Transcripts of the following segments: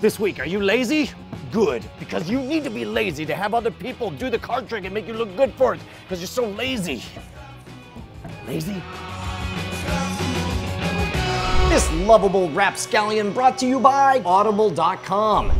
This week, are you lazy? Good, because you need to be lazy to have other people do the card trick and make you look good for it, because you're so lazy. Lazy? This lovable rapscallion brought to you by Audible.com.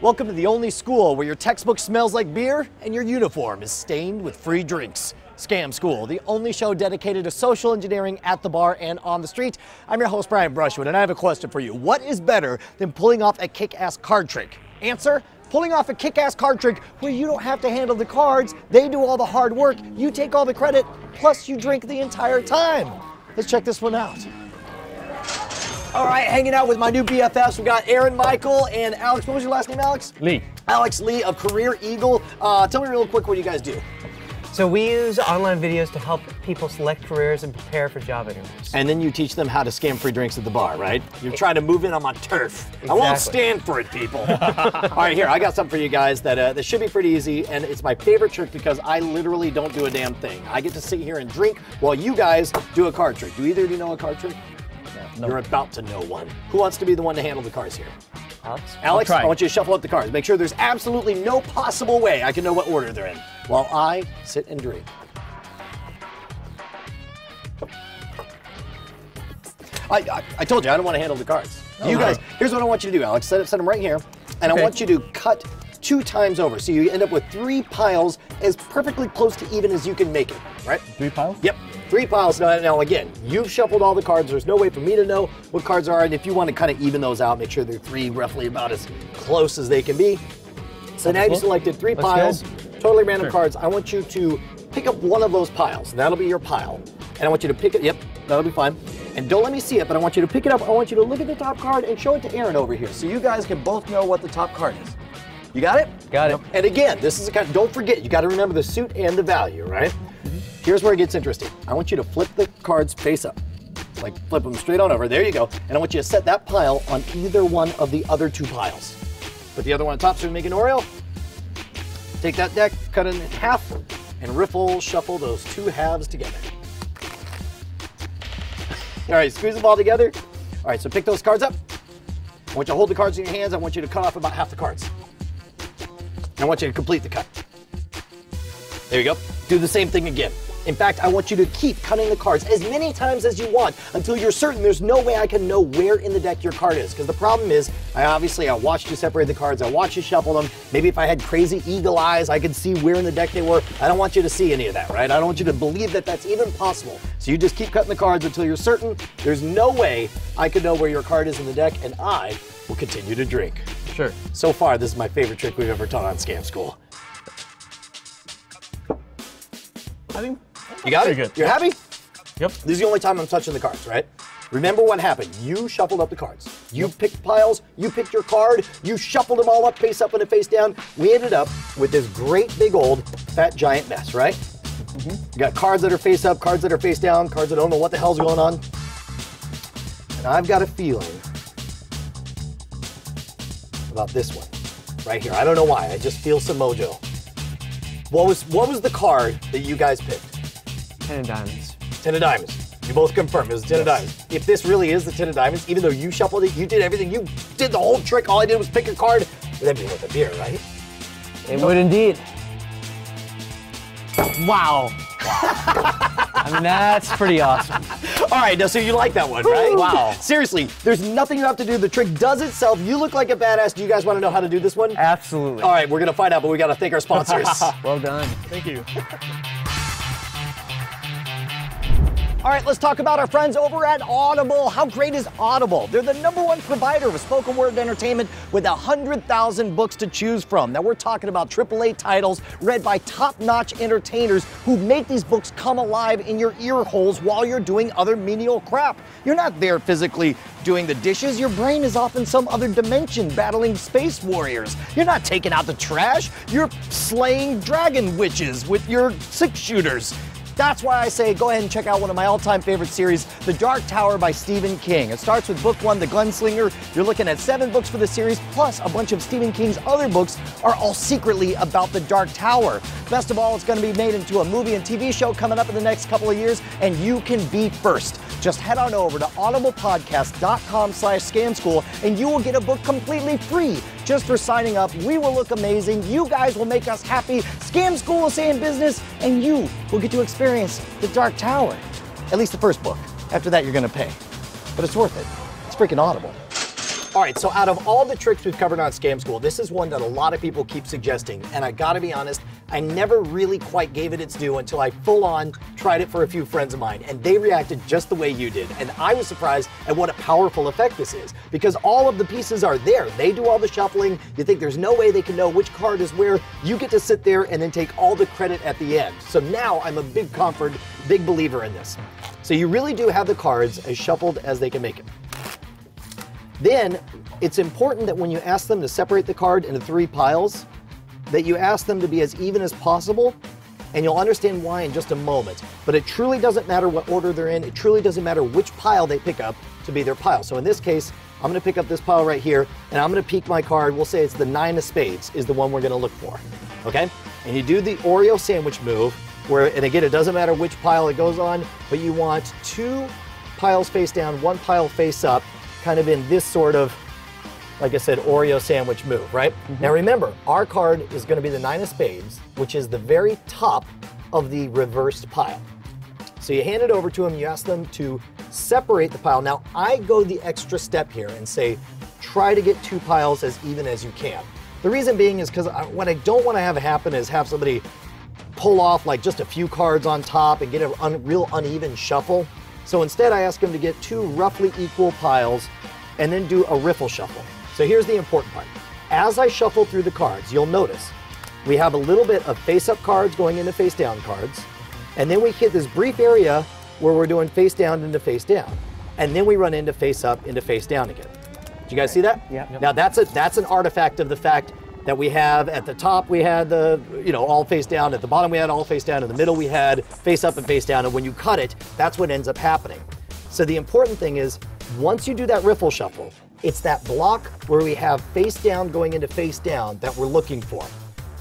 Welcome to the only school where your textbook smells like beer and your uniform is stained with free drinks. Scam School, the only show dedicated to social engineering at the bar and on the street. I'm your host, Brian Brushwood, and I have a question for you. What is better than pulling off a kick-ass card trick? Answer, pulling off a kick-ass card trick where you don't have to handle the cards, they do all the hard work, you take all the credit, plus you drink the entire time. Let's check this one out. All right, hanging out with my new BFFs. We got Aaron, Michael, and Alex. What was your last name, Alex? Lee. Alex Lee of Career Eagle. Tell me real quick what you guys do. So we use online videos to help people select careers and prepare for job interviews. And then you teach them how to scam free drinks at the bar, right? You're trying to move in on my turf. Exactly. I won't stand for it, people. All right, here, I got something for you guys that should be pretty easy, and it's my favorite trick because I literally don't do a damn thing. I get to sit here and drink while you guys do a card trick. Do either of you know a card trick? No. You're about to know one. Who wants to be the one to handle the cards here? Alex, I want you to shuffle up the cards. Make sure there's absolutely no possible way I can know what order they're in while I sit and drink. I told you, I don't want to handle the cards. Oh, you guys, here's what I want you to do, Alex. Set them right here, and okay. I want you to cut 2 times over, so you end up with 3 piles as perfectly close to even as you can make it, right? 3 piles? Yep. 3 piles. Now again, you've shuffled all the cards. There's no way for me to know what cards are, and if you want to kind of even those out, make sure they're 3 roughly about as close as they can be. So now you selected 3 piles, totally random cards. I want you to pick up one of those piles. That'll be your pile. And I want you to pick it, yep, that'll be fine. And don't let me see it, but I want you to pick it up. I want you to look at the top card and show it to Aaron over here so you guys can both know what the top card is. You got it? Got it. And again, this is a kind of, don't forget, you got to remember the suit and the value, right? Here's where it gets interesting. I want you to flip the cards face up. Like flip them straight on over, there you go. And I want you to set that pile on either one of the other 2 piles. Put the other one on top so we make an Oreo. Take that deck, cut it in half, and riffle shuffle those 2 halves together. All right, squeeze them all together. All right, so pick those cards up. I want you to hold the cards in your hands. I want you to cut off about half the cards. I want you to complete the cut. There you go. Do the same thing again. In fact, I want you to keep cutting the cards as many times as you want until you're certain there's no way I can know where in the deck your card is. Because the problem is, I watched you separate the cards, I watched you shuffle them. Maybe if I had crazy eagle eyes, I could see where in the deck they were. I don't want you to see any of that, right? I don't want you to believe that that's even possible. So you just keep cutting the cards until you're certain there's no way I could know where your card is in the deck, and I will continue to drink. Sure. So far, this is my favorite trick we've ever taught on Scam School. I think you got it? Good. You're happy? Yep. This is the only time I'm touching the cards, right? Remember what happened. You shuffled up the cards. You picked piles, you picked your card, you shuffled them all up and face down. We ended up with this great big old fat giant mess, right? You got cards that are face up, cards that are face down, cards that don't know what the hell's going on. And I've got a feeling about this one right here. I don't know why, I just feel some mojo. What was the card that you guys picked? 10 of diamonds. 10 of diamonds. You both confirmed it was 10 of diamonds. If this really is the 10 of diamonds, even though you shuffled it, you did everything, you did the whole trick, all I did was pick a card, that'd be worth a beer, right? It would indeed. Wow. I mean, that's pretty awesome. All right, now, so you like that one, right? Wow. Seriously, there's nothing you have to do. The trick does itself. You look like a badass. Do you guys want to know how to do this one? Absolutely. All right, we're going to find out, but we got to thank our sponsors. Well done. Thank you. All right, let's talk about our friends over at Audible. How great is Audible? They're the #1 provider of spoken word entertainment with 100,000 books to choose from. Now, we're talking about AAA titles read by top-notch entertainers who make these books come alive in your ear holes while you're doing other menial crap. You're not there physically doing the dishes. Your brain is off in some other dimension battling space warriors. You're not taking out the trash. You're slaying dragon witches with your 6-shooters. That's why I say go ahead and check out one of my all-time favorite series, The Dark Tower by Stephen King. It starts with book one, The Gunslinger. You're looking at 7 books for the series, plus a bunch of Stephen King's other books are all secretly about The Dark Tower. Best of all, it's going to be made into a movie and TV show coming up in the next couple of years, and you can be first. Just head on over to audiblepodcast.com/scamschool, and you will get a book completely free just for signing up. We will look amazing. You guys will make us happy. Scam School will stay in business, and you will get to experience The Dark Tower. At least the first book. After that, you're going to pay. But it's worth it. It's freaking Audible. All right, so out of all the tricks we've covered on Scam School, this is one that a lot of people keep suggesting. And I gotta be honest, I never really quite gave it its due until I full on tried it for a few friends of mine, and they reacted just the way you did. And I was surprised at what a powerful effect this is, because all of the pieces are there. They do all the shuffling. You think there's no way they can know which card is where. You get to sit there and then take all the credit at the end. So now I'm a big believer in this. So you really do have the cards as shuffled as they can make it. Then it's important that when you ask them to separate the card into 3 piles, that you ask them to be as even as possible, and you'll understand why in just a moment. But it truly doesn't matter what order they're in. It truly doesn't matter which pile they pick up to be their pile. So in this case, I'm gonna pick up this pile right here, and I'm gonna peek my card. We'll say it's the 9 of spades is the one we're gonna look for, okay? And you do the Oreo sandwich move, where, and again, it doesn't matter which pile it goes on, but you want 2 piles face down, 1 pile face up, kind of in this sort of, like I said, Oreo sandwich move, right? Mm-hmm. Now remember, our card is gonna be the 9 of spades, which is the very top of the reversed pile. So you hand it over to them, you ask them to separate the pile. Now I go the extra step here and say, try to get 2 piles as even as you can. The reason being is because what I don't wanna have happen is have somebody pull off like just a few cards on top and get a real uneven shuffle. So instead I ask them to get 2 roughly equal piles and then do a riffle shuffle. So here's the important part. As I shuffle through the cards, you'll notice we have a little bit of face-up cards going into face-down cards, and then we hit this brief area where we're doing face-down into face-down, and then we run into face-up into face-down again. Did you guys see that? Yeah. Yep. Now that's an artifact of the fact that we have at the top, we had the, you know, all face down, at the bottom we had all face down, in the middle we had face up and face down, and when you cut it, that's what ends up happening. So the important thing is, once you do that riffle shuffle, it's that block where we have face down going into face down that we're looking for.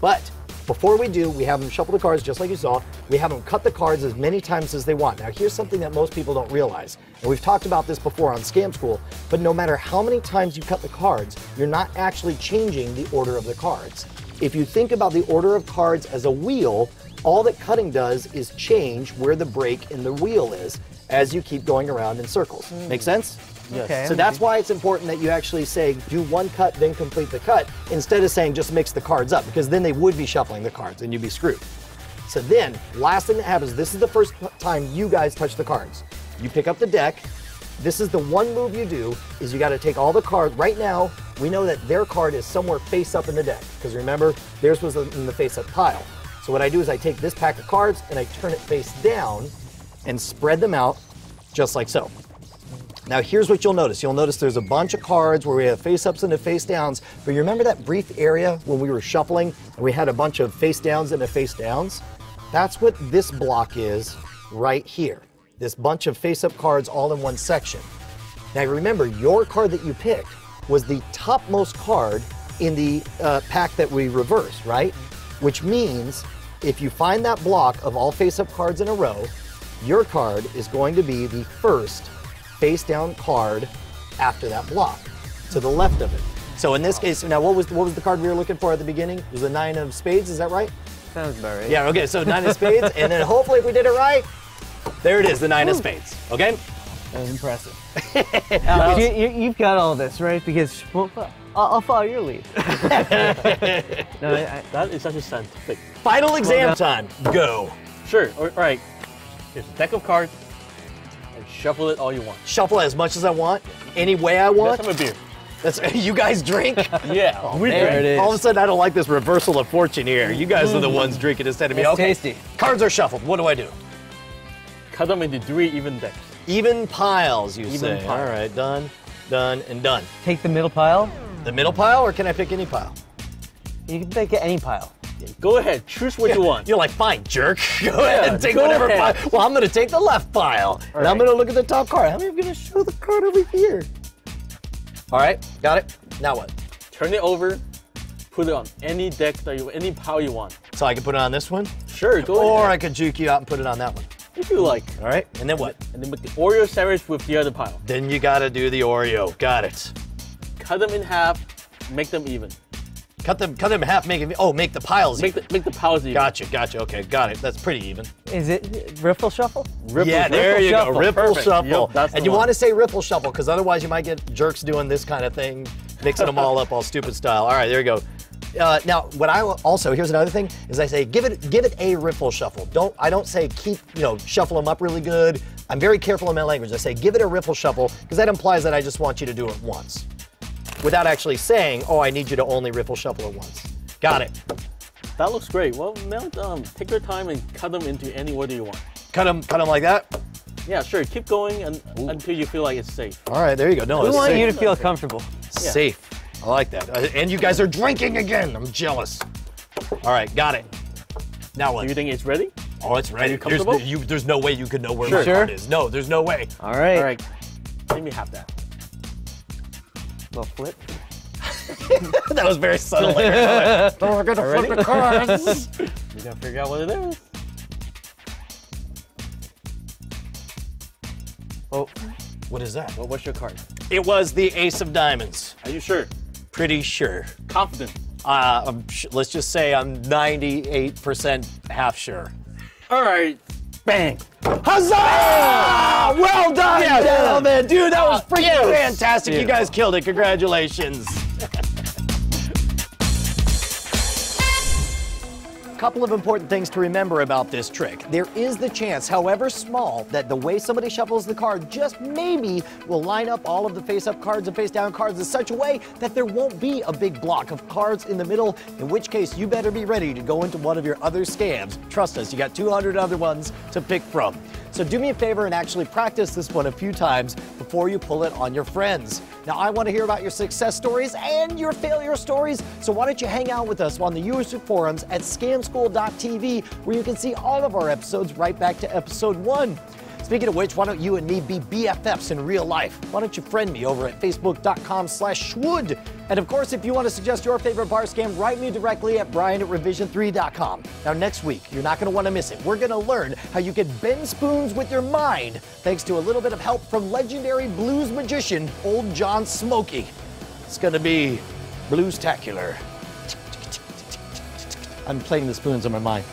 But before we do, we have them shuffle the cards just like you saw, we have them cut the cards as many times as they want. Now here's something that most people don't realize, and we've talked about this before on Scam School, but no matter how many times you cut the cards, you're not actually changing the order of the cards. If you think about the order of cards as a wheel, all that cutting does is change where the break in the wheel is as you keep going around in circles. Make sense? Yes. Okay, so that's why it's important that you actually say, do one cut, then complete the cut, instead of saying just mix the cards up, because then they would be shuffling the cards and you'd be screwed. So then, last thing that happens, this is the first time you guys touch the cards. You pick up the deck. This is the one move you do, is you gotta take all the cards. Right now, we know that their card is somewhere face up in the deck, because remember, theirs was in the face up pile. So what I do is I take this pack of cards and I turn it face down and spread them out just like so. Now here's what you'll notice. You'll notice there's a bunch of cards where we have face-ups and face-downs, but you remember that brief area when we were shuffling and we had a bunch of face-downs and face-downs? That's what this block is right here. This bunch of face-up cards all in one section. Now remember, your card that you picked was the topmost card in the pack that we reversed, right? Which means if you find that block of all face-up cards in a row, your card is going to be the first face down card after that block, to the left of it. So in this case, now what was the card we were looking for at the beginning? It was the 9 of spades, is that right? Sounds about right. Yeah, okay, so 9 of spades, and then hopefully if we did it right, there it is, the 9 of spades, okay? That was impressive. You've got all this, right? Because, well, I'll follow your lead. No, that is such a scientific. Final exam time, go. Sure, all right, here's a deck of cards. Shuffle it all you want. Shuffle as much as I want, any way I want. That's a beer. That's, you guys drink? Yeah, oh, we drink. It is. All of a sudden, I don't like this reversal of fortune here. You guys are the ones drinking instead of me. It's okay. Tasty. Cards are shuffled. What do I do? Cut them into 3 even decks. Even piles, you say. Even piles. All right, done, done, and done. Take the middle pile. The middle pile, or can I pick any pile? You can pick any pile. Go ahead, choose what you want. You're like, fine, jerk. Go ahead and take whatever file. Well, I'm gonna take the left file, and I'm gonna look at the top card. I'm gonna show the card over here. All right, got it. Now what? Turn it over. Put it on any deck that you, any pile you want. So I can put it on this one? Sure, go ahead. Or I could juke you out and put it on that one. If you like. All right, and then what? And then make the Oreo sandwich with the other pile. Then you gotta do the Oreo, got it. Cut them in half, make them even. Cut them in half, make it, oh, make the piles even. Make the piles even. Gotcha, gotcha, okay, got it. That's pretty even. Is it Ripple Shuffle? Ripple Shuffle. There you go, Ripple Shuffle. Yep, that's and you wanna say Ripple Shuffle, because otherwise you might get jerks doing this kind of thing, mixing them all up all stupid style. All right, there you go. Now, what I also, here's another thing, is I say, give it a riffle shuffle. I don't say keep, you know, shuffle them up really good. I'm very careful in my language. I say, give it a riffle shuffle, because that implies that I just want you to do it once. Without actually saying, oh, I need you to only riffle shuffle it once. Got it. That looks great. Well, now take your time and cut them into any order you want. Cut them like that? Yeah, sure, keep going until you feel like it's safe. All right, there you go. No, we want you to feel comfortable. Yeah. Safe. I like that. And you guys are drinking again. I'm jealous. All right, got it. Now what? Do you think it's ready? Oh, it's ready. Are you comfortable? There's no way you could know where my card is. No, there's no way. All right. All right. Let me have that. A little flip. That was very subtle. Don't forget to flip the cards. We gotta figure out what it is. Oh, what is that? Well, what's your card? It was the Ace of Diamonds. Are you sure? Pretty sure. Confident? Let's just say I'm 98% half sure. All right, bang. Huzzah! Ah! Well done, gentlemen. Dude, that was freaking fantastic. Dude. You guys killed it, congratulations. A couple of important things to remember about this trick. There is the chance, however small, that the way somebody shuffles the card just maybe will line up all of the face-up cards and face-down cards in such a way that there won't be a big block of cards in the middle, in which case you better be ready to go into one of your other scams. Trust us, you got 200 other ones to pick from. So do me a favor and actually practice this one a few times before you pull it on your friends. Now, I want to hear about your success stories and your failure stories, so why don't you hang out with us on the YouTube forums at scamschool.tv, where you can see all of our episodes right back to episode 1. Speaking of which, why don't you and me be BFFs in real life? Why don't you friend me over at facebook.com/schwood? And of course, if you want to suggest your favorite bar scam, write me directly at brian@revision3.com. Now next week, you're not going to want to miss it. We're going to learn how you can bend spoons with your mind, thanks to a little bit of help from legendary blues magician, old John Smokey. It's going to be blues-tacular. I'm playing the spoons on my mind.